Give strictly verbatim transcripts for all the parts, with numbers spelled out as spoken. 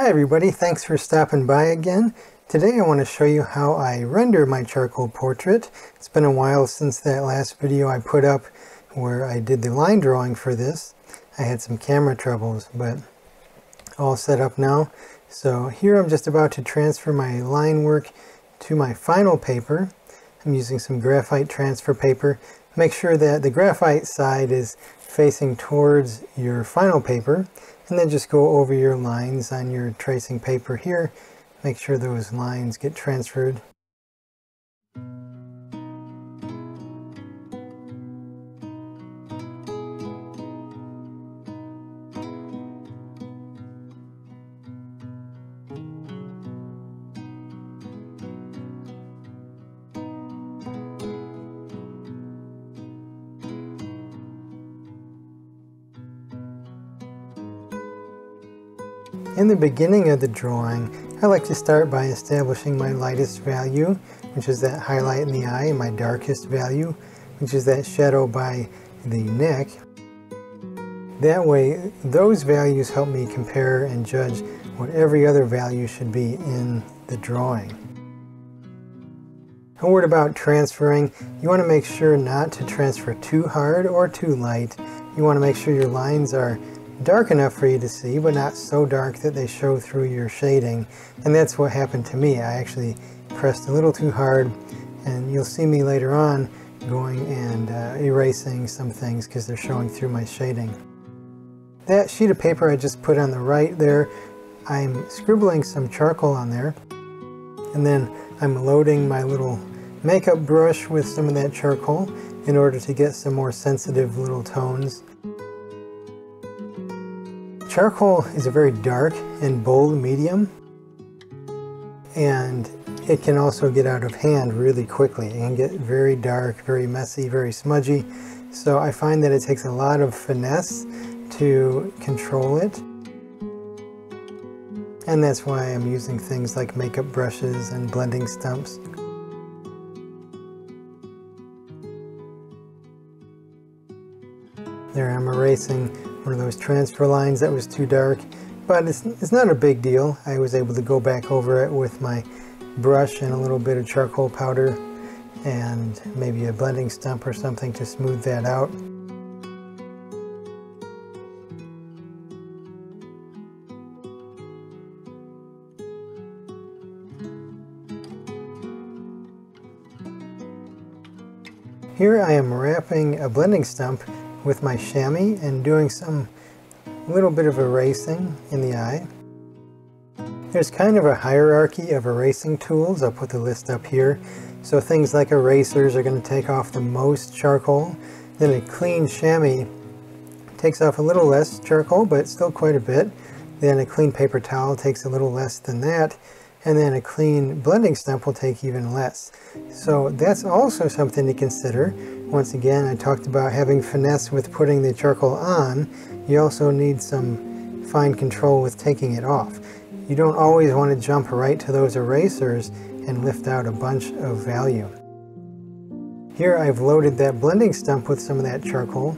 Hi everybody, thanks for stopping by again. Today I want to show you how I render my charcoal portrait. It's been a while since that last video I put up where I did the line drawing for this. I had some camera troubles, but all set up now. So here I'm just about to transfer my line work to my final paper. I'm using some graphite transfer paper. Make sure that the graphite side is facing towards your final paper, and then just go over your lines on your tracing paper here. Make sure those lines get transferred. In the beginning of the drawing, I like to start by establishing my lightest value, which is that highlight in the eye, and my darkest value, which is that shadow by the neck. That way, those values help me compare and judge what every other value should be in the drawing. A word about transferring. You want to make sure not to transfer too hard or too light. You want to make sure your lines are dark enough for you to see, but not so dark that they show through your shading. And that's what happened to me. I actually pressed a little too hard, and you'll see me later on going and uh, erasing some things because they're showing through my shading. That sheet of paper I just put on the right there, I'm scribbling some charcoal on there, and then I'm loading my little makeup brush with some of that charcoal in order to get some more sensitive little tones. Charcoal is a very dark and bold medium, and it can also get out of hand really quickly. It can get very dark, very messy, very smudgy. So I find that it takes a lot of finesse to control it. And that's why I'm using things like makeup brushes and blending stumps. There, I'm erasing one of those transfer lines that was too dark, but it's, it's not a big deal. I was able to go back over it with my brush and a little bit of charcoal powder and maybe a blending stump or something to smooth that out. Here I am wrapping a blending stump with my chamois and doing some little bit of erasing in the eye. There's kind of a hierarchy of erasing tools. I'll put the list up here. So things like erasers are going to take off the most charcoal. Then a clean chamois takes off a little less charcoal, but still quite a bit. Then a clean paper towel takes a little less than that. And then a clean blending stump will take even less. So that's also something to consider. Once again, I talked about having finesse with putting the charcoal on. You also need some fine control with taking it off. You don't always want to jump right to those erasers and lift out a bunch of value. Here I've loaded that blending stump with some of that charcoal,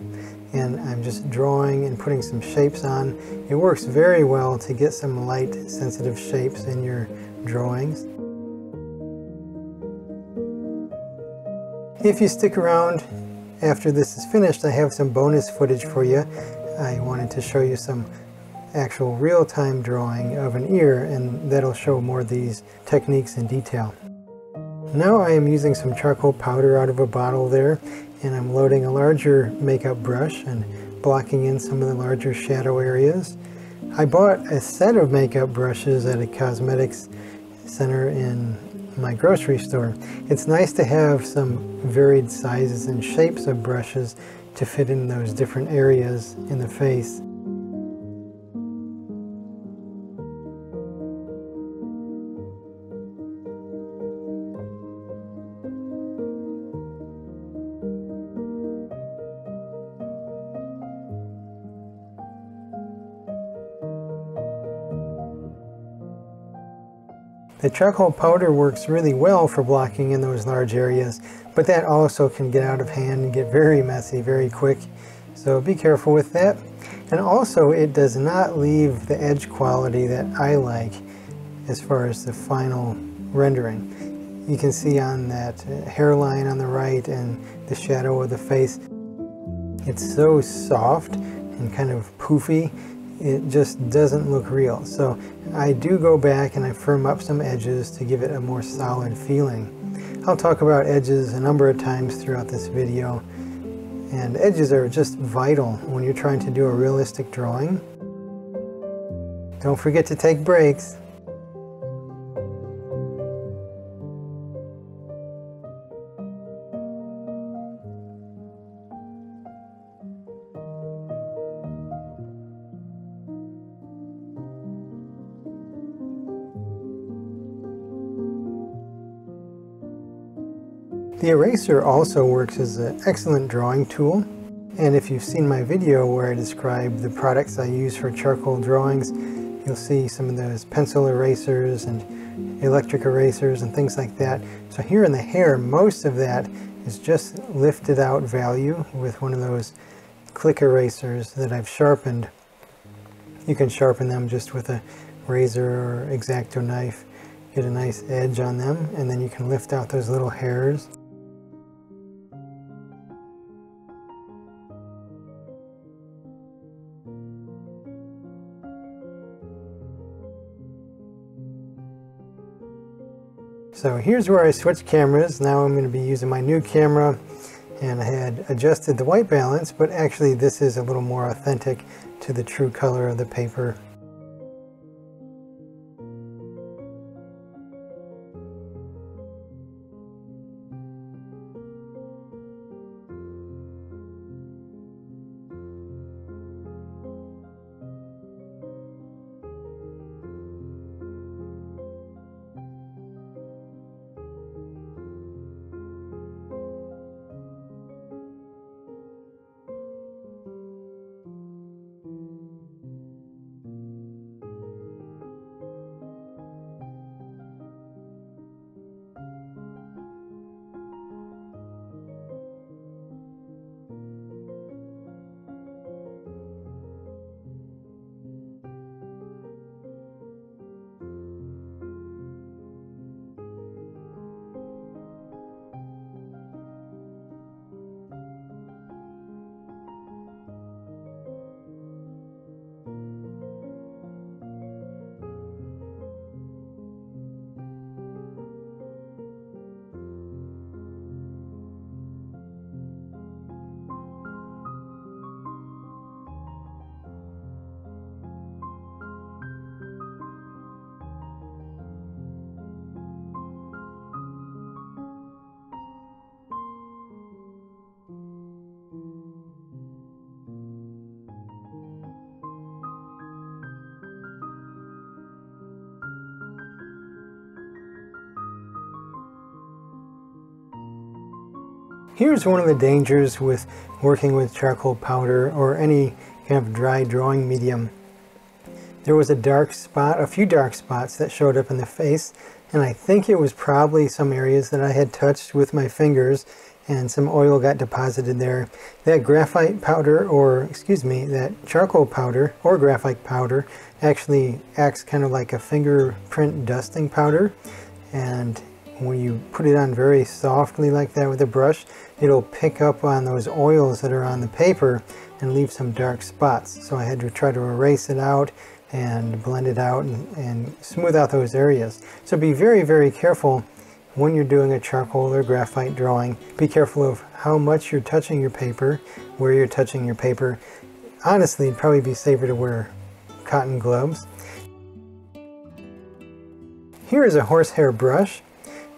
and I'm just drawing and putting some shapes on. It works very well to get some light, sensitive shapes in your drawings. If you stick around after this is finished, I have some bonus footage for you. I wanted to show you some actual real-time drawing of an ear, and that'll show more of these techniques in detail. Now I am using some charcoal powder out of a bottle there, and I'm loading a larger makeup brush and blocking in some of the larger shadow areas. I bought a set of makeup brushes at a cosmetics center in my grocery store. It's nice to have some varied sizes and shapes of brushes to fit in those different areas in the face. The charcoal powder works really well for blocking in those large areas, but that also can get out of hand and get very messy very quick, so be careful with that. And also it does not leave the edge quality that I like as far as the final rendering. You can see on that hairline on the right and the shadow of the face, it's so soft and kind of poofy, it just doesn't look real. So I do go back and I firm up some edges to give it a more solid feeling. I'll talk about edges a number of times throughout this video, and edges are just vital when you're trying to do a realistic drawing. Don't forget to take breaks. The eraser also works as an excellent drawing tool, and if you've seen my video where I describe the products I use for charcoal drawings, you'll see some of those pencil erasers and electric erasers and things like that. So here in the hair, most of that is just lifted out value with one of those click erasers that I've sharpened. You can sharpen them just with a razor or X-Acto knife, get a nice edge on them, and then you can lift out those little hairs. So here's where I switched cameras. Now I'm going to be using my new camera, and I had adjusted the white balance, but actually this is a little more authentic to the true color of the paper. Here's one of the dangers with working with charcoal powder or any kind of dry drawing medium. There was a dark spot, a few dark spots that showed up in the face, and I think it was probably some areas that I had touched with my fingers and some oil got deposited there. That graphite powder, or excuse me, that charcoal powder or graphite powder actually acts kind of like a fingerprint dusting powder, and when you put it on very softly like that with a brush, it'll pick up on those oils that are on the paper and leave some dark spots. So I had to try to erase it out and blend it out and, and smooth out those areas. So be very, very careful when you're doing a charcoal or graphite drawing. Be careful of how much you're touching your paper, where you're touching your paper. Honestly, it'd probably be safer to wear cotton gloves. Here is a horsehair brush.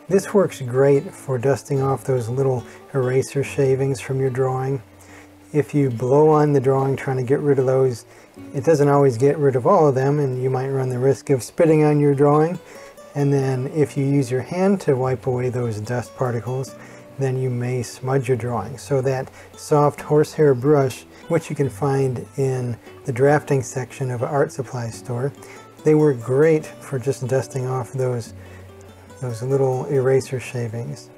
This works great for dusting off those little eraser shavings from your drawing. If you blow on the drawing trying to get rid of those, it doesn't always get rid of all of them, and you might run the risk of spitting on your drawing. And then if you use your hand to wipe away those dust particles, then you may smudge your drawing. So that soft horsehair brush, which you can find in the drafting section of an art supply store, they work great for just dusting off those those little eraser shavings.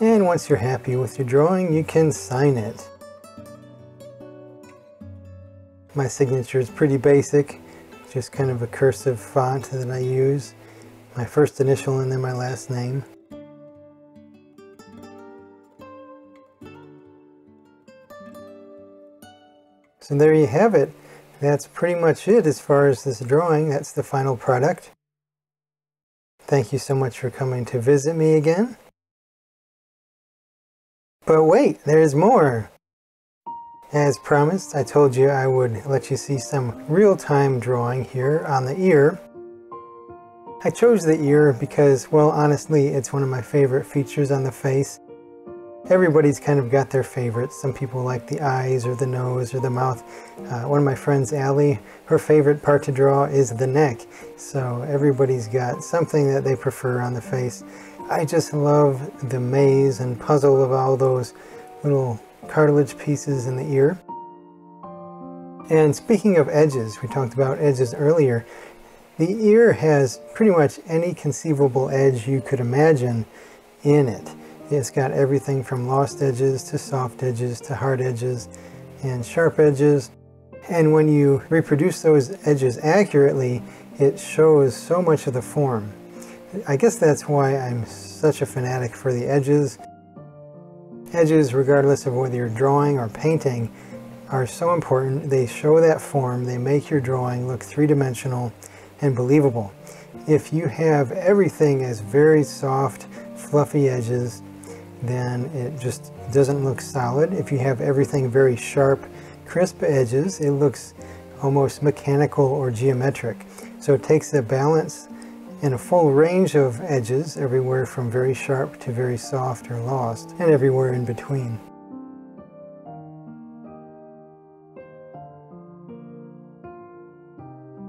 And once you're happy with your drawing, you can sign it. My signature is pretty basic, just kind of a cursive font that I use. My first initial and then my last name. So there you have it. That's pretty much it as far as this drawing. That's the final product. Thank you so much for coming to visit me again. But wait, there's more! As promised, I told you I would let you see some real-time drawing here on the ear. I chose the ear because, well, honestly, it's one of my favorite features on the face. Everybody's kind of got their favorites. Some people like the eyes or the nose or the mouth. Uh, one of my friends, Allie, her favorite part to draw is the neck. So everybody's got something that they prefer on the face. I just love the maze and puzzle of all those little cartilage pieces in the ear. And speaking of edges, we talked about edges earlier. The ear has pretty much any conceivable edge you could imagine in it. It's got everything from lost edges to soft edges to hard edges and sharp edges. And when you reproduce those edges accurately, it shows so much of the form. I guess that's why I'm such a fanatic for the edges. Edges, regardless of whether you're drawing or painting, are so important. They show that form, they make your drawing look three-dimensional and believable. If you have everything as very soft, fluffy edges, then it just doesn't look solid. If you have everything very sharp, crisp edges, it looks almost mechanical or geometric. So it takes a balance and a full range of edges, everywhere from very sharp to very soft or lost, and everywhere in between.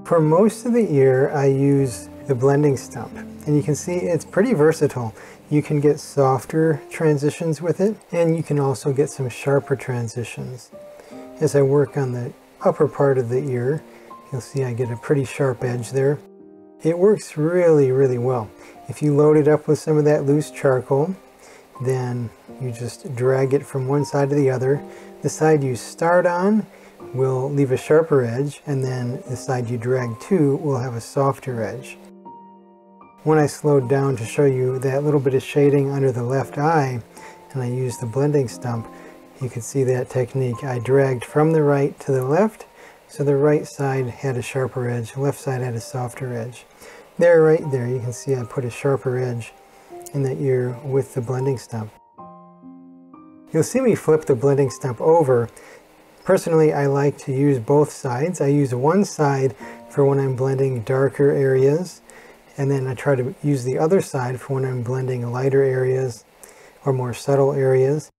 For most of the ear, I use the blending stump, and you can see it's pretty versatile. You can get softer transitions with it, and you can also get some sharper transitions. As I work on the upper part of the ear, you'll see I get a pretty sharp edge there. It works really, really well. If you load it up with some of that loose charcoal, then you just drag it from one side to the other. The side you start on will leave a sharper edge, and then the side you drag to will have a softer edge. When I slowed down to show you that little bit of shading under the left eye, and I used the blending stump, you can see that technique. I dragged from the right to the left, so the right side had a sharper edge, the left side had a softer edge. There, right there, you can see I put a sharper edge in the ear with the blending stump. You'll see me flip the blending stump over. Personally, I like to use both sides. I use one side for when I'm blending darker areas, and then I try to use the other side for when I'm blending lighter areas or more subtle areas.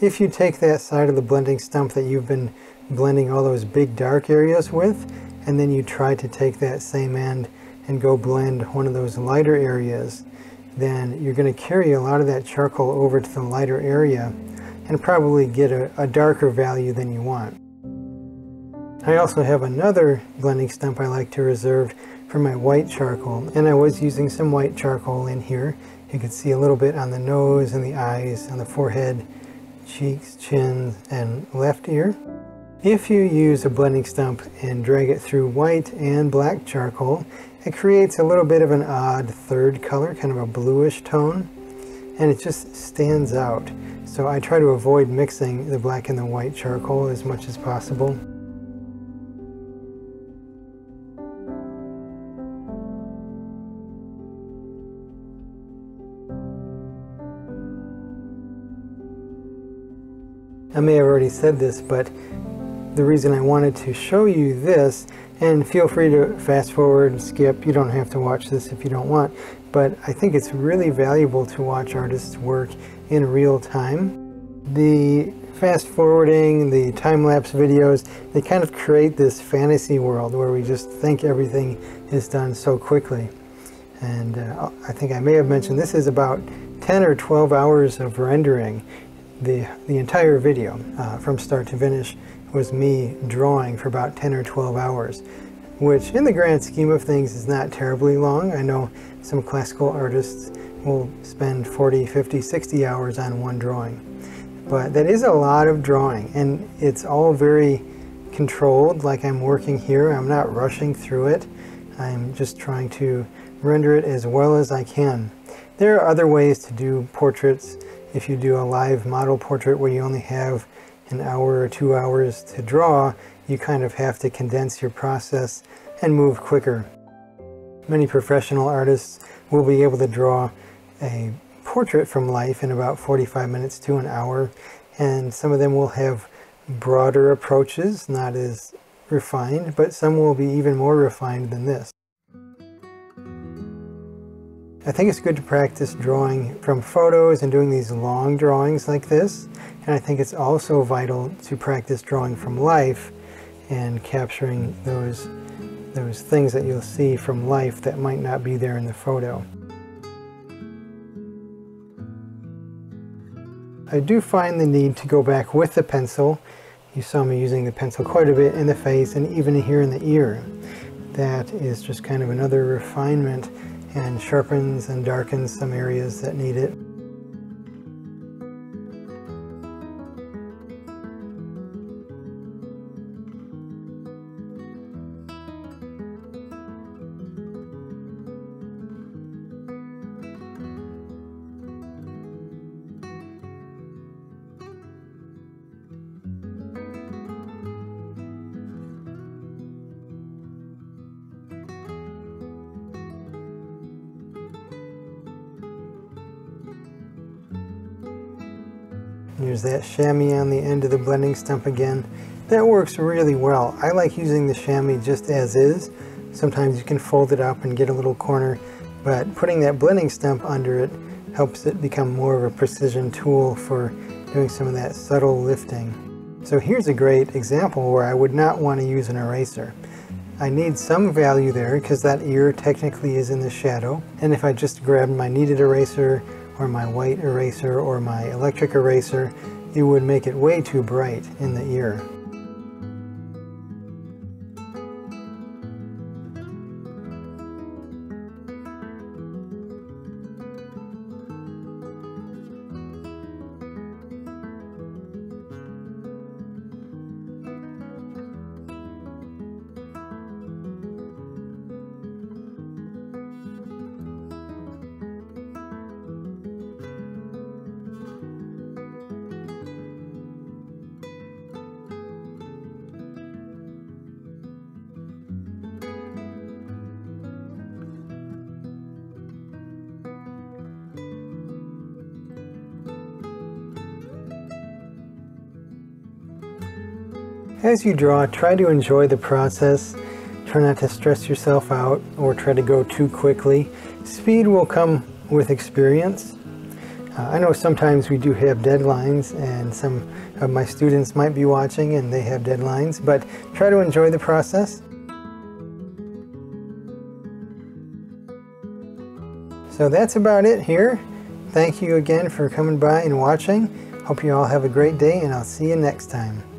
If you take that side of the blending stump that you've been blending all those big dark areas with, and then you try to take that same end and go blend one of those lighter areas, then you're going to carry a lot of that charcoal over to the lighter area and probably get a, a darker value than you want. I also have another blending stump I like to reserve for my white charcoal, and I was using some white charcoal in here. You can see a little bit on the nose and the eyes, on the forehead, cheeks, chin, and left ear. If you use a blending stump and drag it through white and black charcoal, it creates a little bit of an odd third color, kind of a bluish tone, and it just stands out. So I try to avoid mixing the black and the white charcoal as much as possible. I may have already said this, but the reason I wanted to show you this, and feel free to fast forward and skip, you don't have to watch this if you don't want, but I think it's really valuable to watch artists work in real time. The fast forwarding, the time-lapse videos, they kind of create this fantasy world where we just think everything is done so quickly. And uh, I think I may have mentioned this is about ten or twelve hours of rendering. The, the entire video uh, from start to finish was me drawing for about ten or twelve hours, which in the grand scheme of things is not terribly long. I know some classical artists will spend forty, fifty, sixty hours on one drawing. But that is a lot of drawing, and it's all very controlled. Like I'm working here, I'm not rushing through it. I'm just trying to render it as well as I can. There are other ways to do portraits. If you do a live model portrait where you only have an hour or two hours to draw, you kind of have to condense your process and move quicker. Many professional artists will be able to draw a portrait from life in about forty-five minutes to an hour, and some of them will have broader approaches, not as refined, but some will be even more refined than this. I think it's good to practice drawing from photos and doing these long drawings like this, and I think it's also vital to practice drawing from life and capturing those those things that you'll see from life that might not be there in the photo. I do find the need to go back with the pencil. You saw me using the pencil quite a bit in the face and even here in the ear. That is just kind of another refinement and sharpens and darkens some areas that need it. There's that chamois on the end of the blending stump again. That works really well. I like using the chamois just as is. Sometimes you can fold it up and get a little corner, but putting that blending stump under it helps it become more of a precision tool for doing some of that subtle lifting. So here's a great example where I would not want to use an eraser. I need some value there because that ear technically is in the shadow, and if I just grabbed my kneaded eraser or my white eraser or my electric eraser, it would make it way too bright in the ear. As you draw, try to enjoy the process. Try not to stress yourself out or try to go too quickly. Speed will come with experience. Uh, I know sometimes we do have deadlines, and some of my students might be watching and they have deadlines, but try to enjoy the process. So that's about it here. Thank you again for coming by and watching. Hope you all have a great day, and I'll see you next time.